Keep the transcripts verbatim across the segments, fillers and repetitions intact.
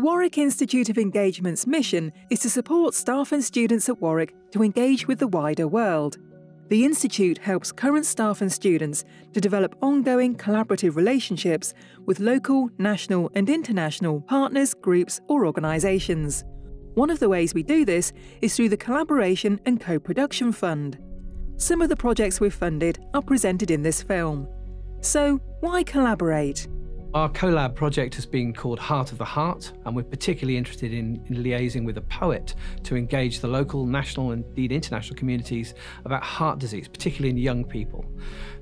The Warwick Institute of Engagement's mission is to support staff and students at Warwick to engage with the wider world. The Institute helps current staff and students to develop ongoing collaborative relationships with local, national and international partners, groups or organisations. One of the ways we do this is through the Collaboration and Co-Production Fund. Some of the projects we've funded are presented in this film. So, why collaborate? Our collab project has been called Heart of the Heart, and we're particularly interested in, in liaising with a poet to engage the local, national and indeed international communities about heart disease, particularly in young people.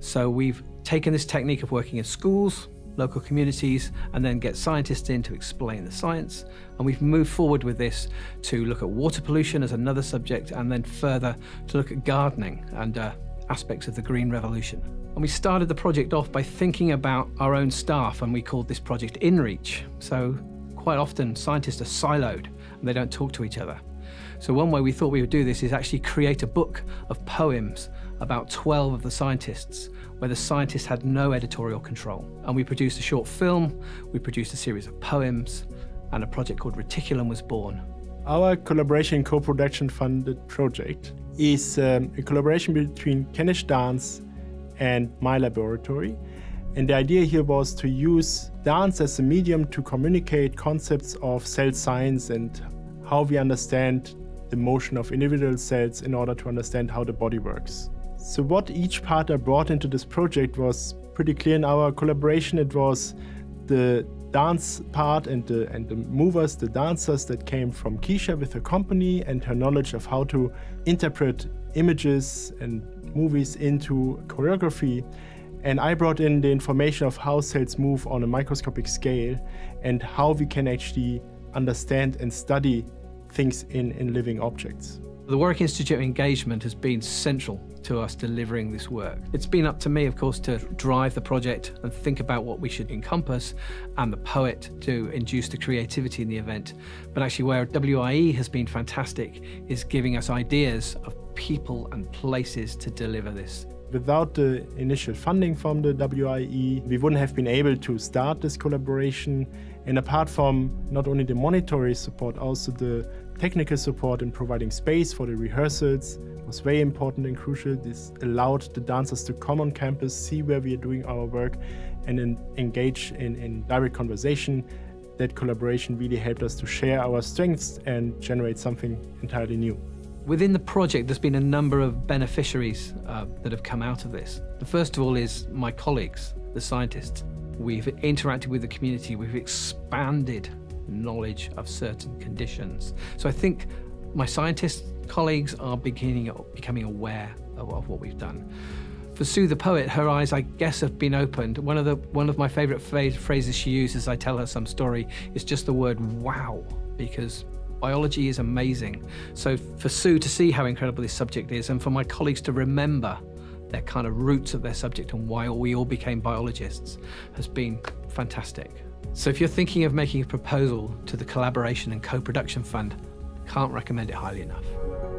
So we've taken this technique of working in schools, local communities, and then get scientists in to explain the science. And we've moved forward with this to look at water pollution as another subject, and then further to look at gardening and uh, aspects of the Green Revolution. And we started the project off by thinking about our own staff, and we called this project InReach. So quite often scientists are siloed and they don't talk to each other. So one way we thought we would do this is actually create a book of poems about twelve of the scientists, where the scientists had no editorial control. And we produced a short film, we produced a series of poems, and a project called Reticulum was born. Our collaboration co-production funded project is um, a collaboration between Kenesh Dance and my laboratory. And the idea here was to use dance as a medium to communicate concepts of cell science and how we understand the motion of individual cells in order to understand how the body works. So what each partner brought into this project was pretty clear in our collaboration. It was the dance part and the, and the movers, the dancers that came from Keisha with her company and her knowledge of how to interpret images and movies into choreography. And I brought in the information of how cells move on a microscopic scale and how we can actually understand and study things in, in living objects. The Warwick Institute of Engagement has been central to us delivering this work. It's been up to me, of course, to drive the project and think about what we should encompass, and the poet to induce the creativity in the event. But actually where W I E has been fantastic is giving us ideas of people and places to deliver this. Without the initial funding from the W I E, we wouldn't have been able to start this collaboration. And apart from not only the monetary support, also the technical support in providing space for the rehearsals was very important and crucial. This allowed the dancers to come on campus, see where we are doing our work, and then engage in, in direct conversation. That collaboration really helped us to share our strengths and generate something entirely new. Within the project, there's been a number of beneficiaries uh, that have come out of this. The first of all is my colleagues, the scientists. We've interacted with the community, we've expanded knowledge of certain conditions. So I think my scientist colleagues are beginning becoming aware of, of what we've done. For Sue the poet, her eyes, I guess, have been opened. One of the one of my favorite phrases she uses as I tell her some story is just the word wow, because biology is amazing. So for Sue to see how incredible this subject is, and for my colleagues to remember their kind of roots of their subject and why we all became biologists, has been fantastic. So if you're thinking of making a proposal to the Collaboration and Co-Production Fund, can't recommend it highly enough.